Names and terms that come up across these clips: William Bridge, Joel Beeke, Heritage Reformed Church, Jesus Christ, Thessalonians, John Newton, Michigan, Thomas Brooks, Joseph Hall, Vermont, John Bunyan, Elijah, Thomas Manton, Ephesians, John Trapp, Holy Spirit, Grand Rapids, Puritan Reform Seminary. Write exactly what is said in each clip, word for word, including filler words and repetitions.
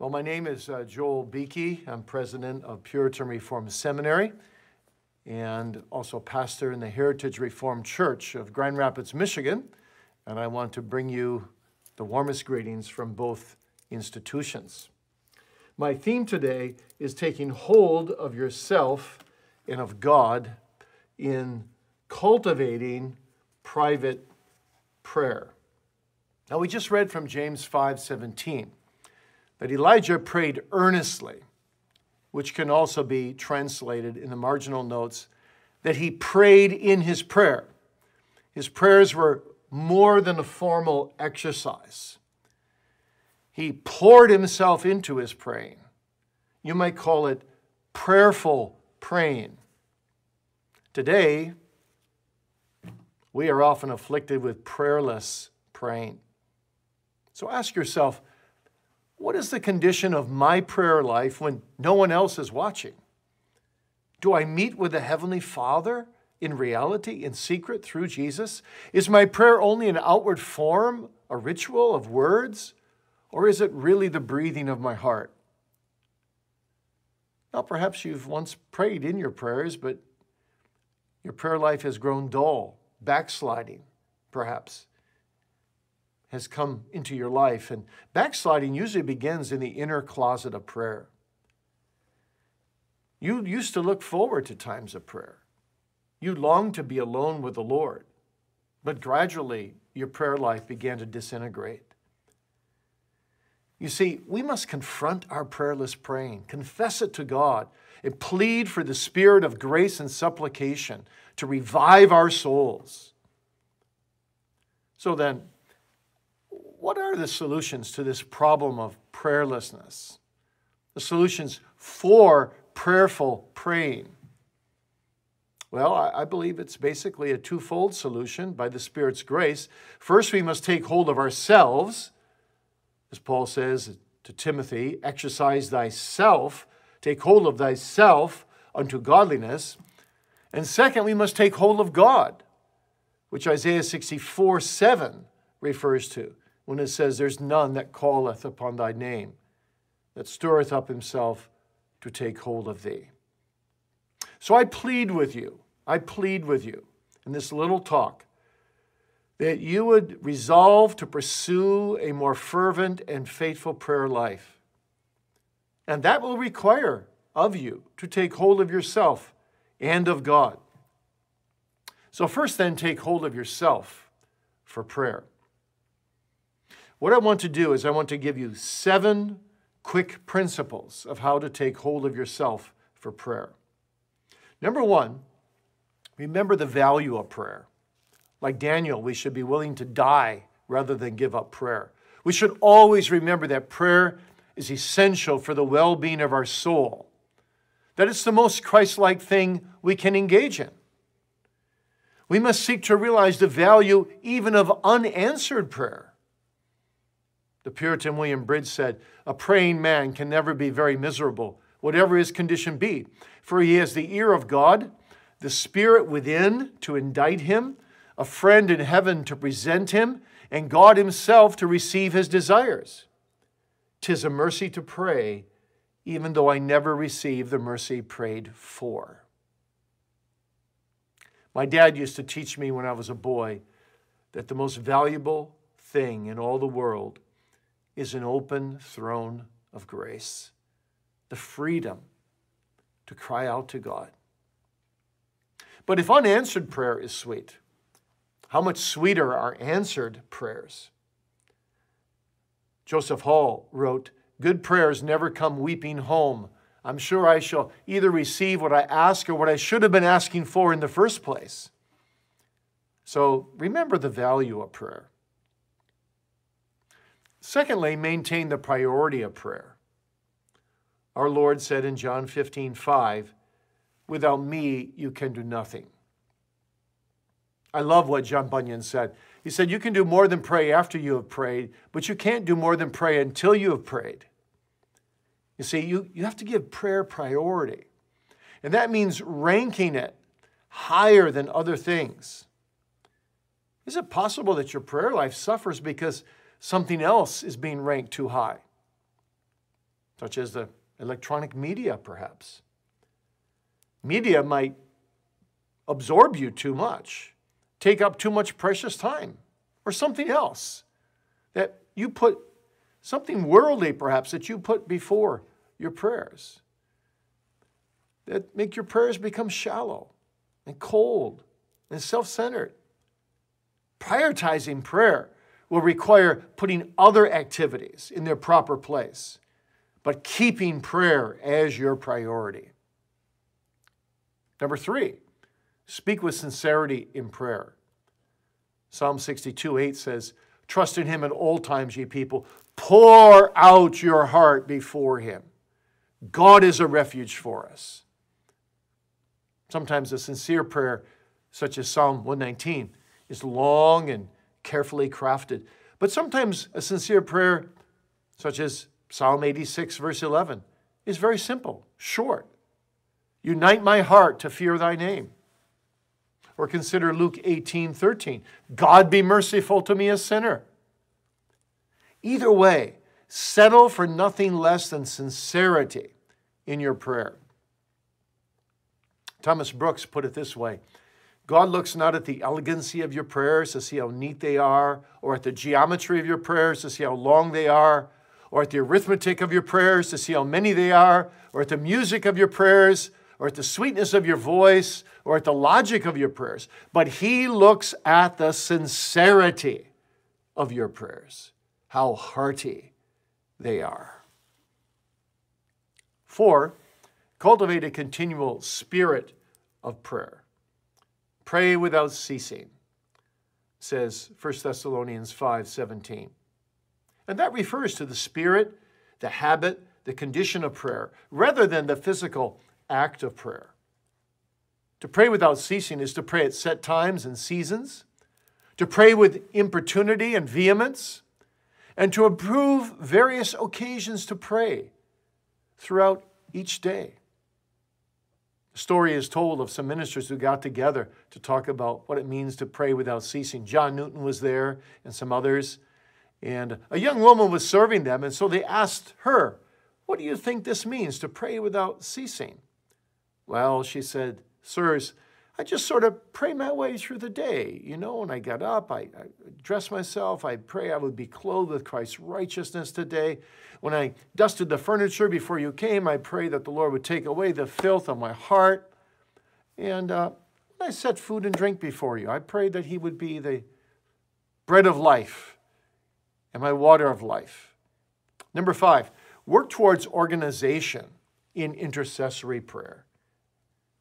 Well, my name is uh, Joel Beeke. I'm president of Puritan Reform Seminary and also pastor in the Heritage Reformed Church of Grand Rapids, Michigan. And I want to bring you the warmest greetings from both institutions. My theme today is taking hold of yourself and of God in cultivating private prayer. Now, we just read from James five seventeen. That Elijah prayed earnestly, which can also be translated in the marginal notes, that he prayed in his prayer. His prayers were more than a formal exercise. He poured himself into his praying. You might call it prayerful praying. Today, we are often afflicted with prayerless praying. So ask yourself, what is the condition of my prayer life when no one else is watching? Do I meet with the Heavenly Father in reality, in secret, through Jesus? Is my prayer only an outward form, a ritual of words? Or is it really the breathing of my heart? Now, perhaps you've once prayed in your prayers, but your prayer life has grown dull, backsliding, perhaps. Has come into your life. And backsliding usually begins in the inner closet of prayer. You used to look forward to times of prayer. You longed to be alone with the Lord. But gradually, your prayer life began to disintegrate. You see, we must confront our prayerless praying, confess it to God, and plead for the spirit of grace and supplication to revive our souls. So then, what are the solutions to this problem of prayerlessness? The solutions for prayerful praying? Well, I believe it's basically a twofold solution by the Spirit's grace. First, we must take hold of ourselves. As Paul says to Timothy, exercise thyself, take hold of thyself unto godliness. And second, we must take hold of God, which Isaiah sixty-four seven refers to. When it says, there's none that calleth upon thy name, that stirreth up himself to take hold of thee. So I plead with you, I plead with you in this little talk, that you would resolve to pursue a more fervent and faithful prayer life. And that will require of you to take hold of yourself and of God. So first then, take hold of yourself for prayer. What I want to do is I want to give you seven quick principles of how to take hold of yourself for prayer. Number one, remember the value of prayer. Like Daniel, we should be willing to die rather than give up prayer. We should always remember that prayer is essential for the well-being of our soul, that it's the most Christ-like thing we can engage in. We must seek to realize the value even of unanswered prayer. The Puritan William Bridge said, a praying man can never be very miserable, whatever his condition be, for he has the ear of God, the Spirit within to indict him, a friend in heaven to present him, and God himself to receive his desires. 'Tis a mercy to pray, even though I never receive the mercy prayed for. My dad used to teach me when I was a boy that the most valuable thing in all the world is an open throne of grace, the freedom to cry out to God. But if unanswered prayer is sweet, how much sweeter are answered prayers? Joseph Hall wrote, "Good prayers never come weeping home. I'm sure I shall either receive what I ask or what I should have been asking for in the first place." So remember the value of prayer. Secondly, maintain the priority of prayer. Our Lord said in John fifteen five, "Without me, you can do nothing." I love what John Bunyan said. He said, "You can do more than pray after you have prayed, but you can't do more than pray until you have prayed." You see, you, you have to give prayer priority. And that means ranking it higher than other things. Is it possible that your prayer life suffers because something else is being ranked too high? such as the electronic media, perhaps. Media might absorb you too much, take up too much precious time, or something else that you put, something worldly perhaps that you put before your prayers, that make your prayers become shallow and cold and self-centered. Prioritizing prayer will require putting other activities in their proper place, but keeping prayer as your priority. Number three, speak with sincerity in prayer. Psalm sixty-two, eight says, "Trust in him at all times, ye people. Pour out your heart before him." God is a refuge for us. Sometimes a sincere prayer, such as Psalm one nineteen, is long and carefully crafted. But sometimes a sincere prayer, such as Psalm eighty-six, verse eleven, is very simple, short. "Unite my heart to fear thy name." Or consider Luke eighteen, thirteen. "God be merciful to me, a sinner." Either way, settle for nothing less than sincerity in your prayer. Thomas Brooks put it this way: "God looks not at the elegancy of your prayers to see how neat they are, or at the geometry of your prayers to see how long they are, or at the arithmetic of your prayers to see how many they are, or at the music of your prayers, or at the sweetness of your voice, or at the logic of your prayers, but he looks at the sincerity of your prayers, how hearty they are." Four, cultivate a continual spirit of prayer. Pray without ceasing, says First Thessalonians five, seventeen. And that refers to the spirit, the habit, the condition of prayer, rather than the physical act of prayer. To pray without ceasing is to pray at set times and seasons, to pray with importunity and vehemence, and to approve various occasions to pray throughout each day. The story is told of some ministers who got together to talk about what it means to pray without ceasing. John Newton was there and some others, and a young woman was serving them, and so they asked her, "What do you think this means, to pray without ceasing?" "Well," she said, "sirs, I just sort of pray my way through the day. You know, when I get up, I, I dress myself, I pray I would be clothed with Christ's righteousness today. When I dusted the furniture before you came, I pray that the Lord would take away the filth of my heart. And uh, when I set food and drink before you, I pray that he would be the bread of life and my water of life." Number five, work towards organization in intercessory prayer.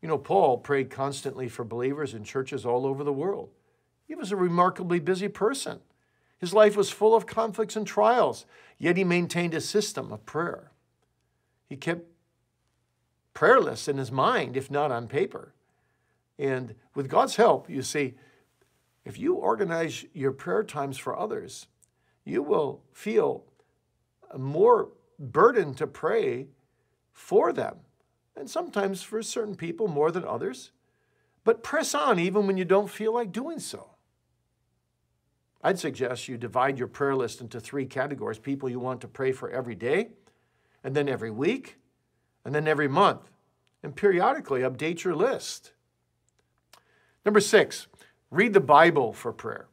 You know, Paul prayed constantly for believers in churches all over the world. He was a remarkably busy person. His life was full of conflicts and trials, yet he maintained a system of prayer. He kept prayer lists in his mind, if not on paper. And with God's help, you see, if you organize your prayer times for others, you will feel more burdened to pray for them, and sometimes for certain people more than others, but press on even when you don't feel like doing so. I'd suggest you divide your prayer list into three categories: people you want to pray for every day, and then every week, and then every month, and periodically update your list. Number six, read the Bible for prayer.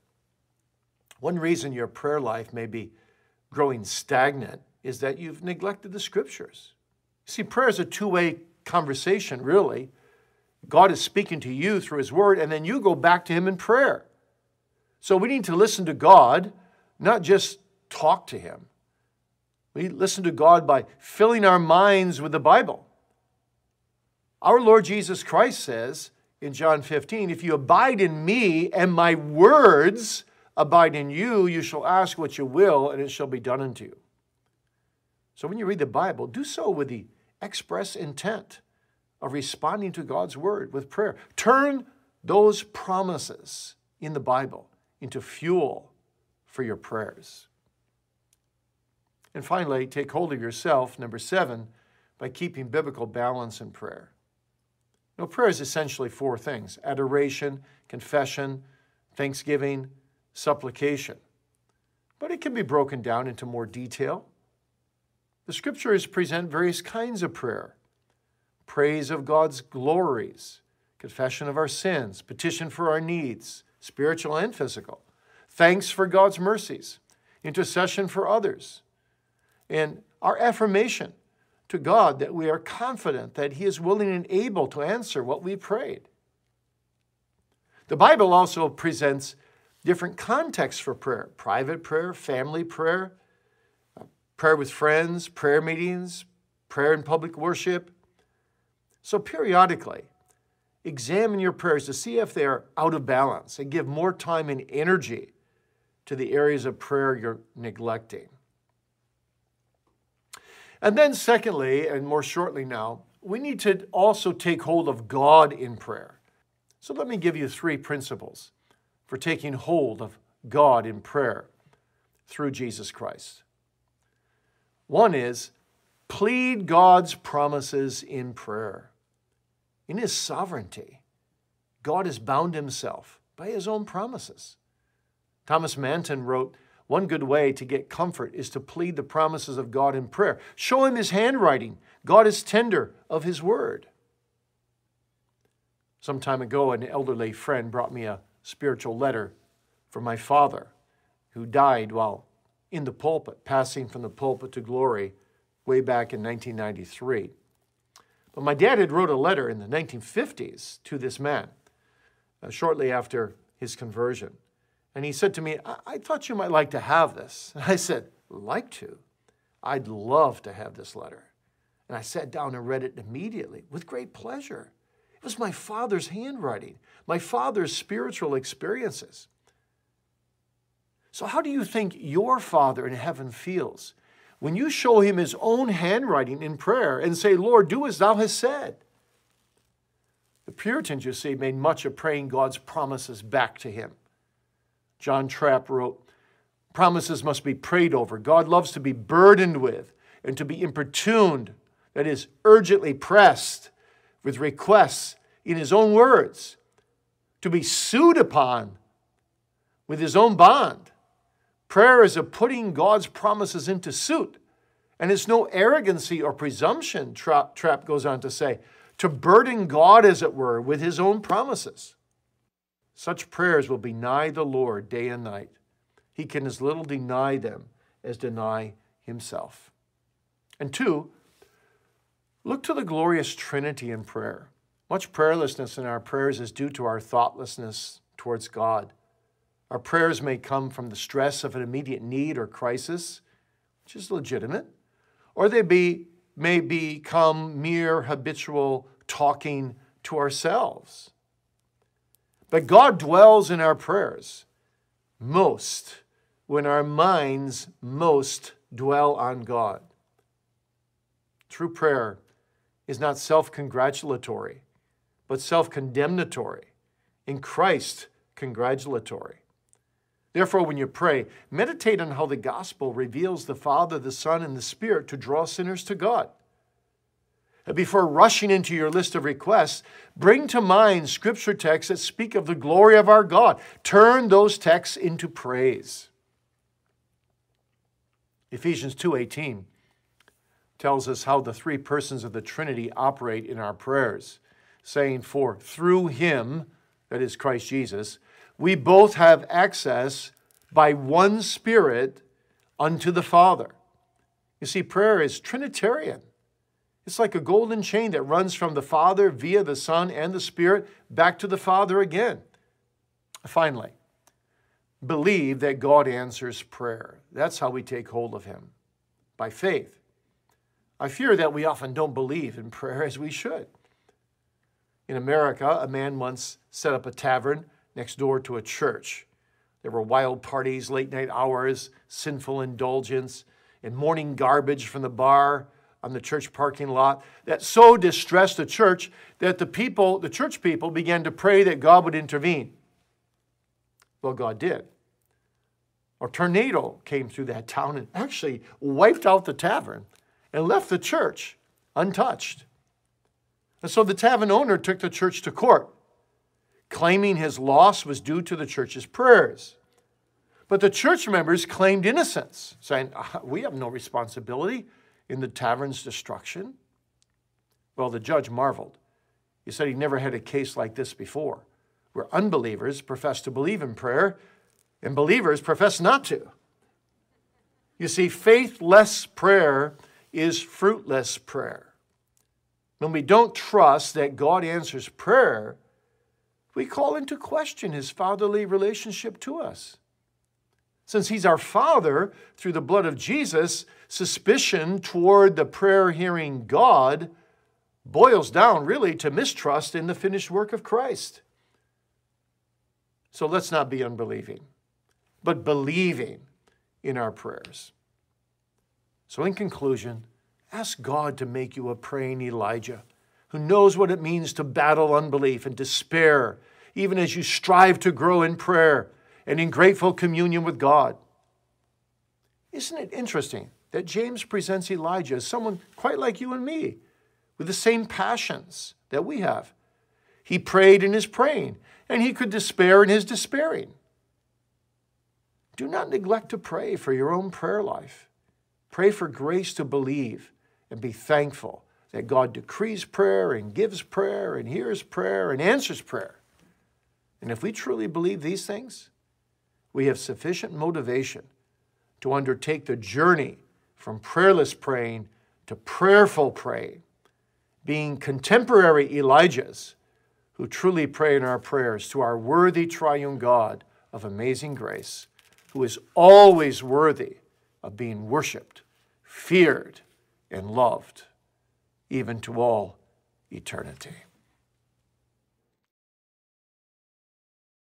One reason your prayer life may be growing stagnant is that you've neglected the scriptures. See, prayer is a two-way conversation, really. God is speaking to you through his word, and then you go back to him in prayer. So we need to listen to God, not just talk to him. We listen to God by filling our minds with the Bible. Our Lord Jesus Christ says in John fifteen, "If you abide in me and my words abide in you, you shall ask what you will, and it shall be done unto you." So when you read the Bible, do so with the express intent of responding to God's word with prayer. Turn those promises in the Bible into fuel for your prayers. And finally, take hold of yourself, number seven, by keeping biblical balance in prayer. Now, prayer is essentially four things: adoration, confession, thanksgiving, supplication. But it can be broken down into more detail. The Scriptures present various kinds of prayer: praise of God's glories, confession of our sins, petition for our needs, spiritual and physical, thanks for God's mercies, intercession for others, and our affirmation to God that we are confident that He is willing and able to answer what we prayed. The Bible also presents different contexts for prayer: private prayer, family prayer, prayer with friends, prayer meetings, prayer in public worship. So periodically, examine your prayers to see if they are out of balance and give more time and energy to the areas of prayer you're neglecting. And then secondly, and more shortly now, we need to also take hold of God in prayer. So let me give you three principles for taking hold of God in prayer through Jesus Christ. One is, plead God's promises in prayer. In His sovereignty, God has bound Himself by His own promises. Thomas Manton wrote, "One good way to get comfort is to plead the promises of God in prayer. Show Him His handwriting. God is tender of His word." Some time ago, an elderly friend brought me a spiritual letter from my father, who died while in the pulpit, passing from the pulpit to glory way back in nineteen ninety-three. But my dad had wrote a letter in the nineteen fifties to this man uh, shortly after his conversion. And he said to me, I, I thought you might like to have this. And I said, like to? I'd love to have this letter. And I sat down and read it immediately with great pleasure. It was my father's handwriting, my father's spiritual experiences. So how do you think your Father in heaven feels when you show Him His own handwriting in prayer and say, Lord, do as Thou hast said? The Puritans, you see, made much of praying God's promises back to Him. John Trapp wrote, "Promises must be prayed over. God loves to be burdened with and to be importuned, that is, urgently pressed with requests in His own words, to be sued upon with His own bond." Prayer is a putting God's promises into suit, and it's no arrogancy or presumption, Trapp, Trapp goes on to say, to burden God, as it were, with His own promises. Such prayers will be nigh the Lord day and night. He can as little deny them as deny Himself. And two, look to the glorious Trinity in prayer. Much prayerlessness in our prayers is due to our thoughtlessness towards God. Our prayers may come from the stress of an immediate need or crisis, which is legitimate, or they be, may become mere habitual talking to ourselves. But God dwells in our prayers most when our minds most dwell on God. True prayer is not self-congratulatory, but self-condemnatory, in Christ congratulatory. Therefore, when you pray, meditate on how the gospel reveals the Father, the Son, and the Spirit to draw sinners to God. Before rushing into your list of requests, bring to mind Scripture texts that speak of the glory of our God. Turn those texts into praise. Ephesians two eighteen tells us how the three persons of the Trinity operate in our prayers, saying, "For through Him," that is Christ Jesus, "we both have access by one Spirit unto the Father." You see, prayer is Trinitarian. It's like a golden chain that runs from the Father via the Son and the Spirit back to the Father again. Finally, believe that God answers prayer. That's how we take hold of Him, by faith. I fear that we often don't believe in prayer as we should. In America, a man once set up a tavern next door to a church. There were wild parties, late night hours, sinful indulgence, and morning garbage from the bar on the church parking lot that so distressed the church that the people, the church people began to pray that God would intervene. Well, God did. A tornado came through that town and actually wiped out the tavern and left the church untouched. And so the tavern owner took the church to court, claiming his loss was due to the church's prayers. But the church members claimed innocence, saying, "We have no responsibility. in the tavern's destruction? Well, the judge marveled. He said he never had a case like this before, where unbelievers profess to believe in prayer and believers profess not to. You see, faithless prayer is fruitless prayer. When we don't trust that God answers prayer, we call into question his fatherly relationship to us. Since he's our Father through the blood of Jesus, suspicion toward the prayer-hearing God boils down really to mistrust in the finished work of Christ. So let's not be unbelieving, but believing in our prayers. So in conclusion, ask God to make you a praying Elijah who knows what it means to battle unbelief and despair, even as you strive to grow in prayer and in grateful communion with God. Isn't it interesting that James presents Elijah as someone quite like you and me, with the same passions that we have? He prayed in his praying, and he could despair in his despairing. Do not neglect to pray for your own prayer life. Pray for grace to believe and be thankful that God decrees prayer and gives prayer and hears prayer and answers prayer. And if we truly believe these things, we have sufficient motivation to undertake the journey from prayerless praying to prayerful praying, being contemporary Elijahs who truly pray in our prayers to our worthy triune God of amazing grace, who is always worthy of being worshiped, feared, and loved, even to all eternity.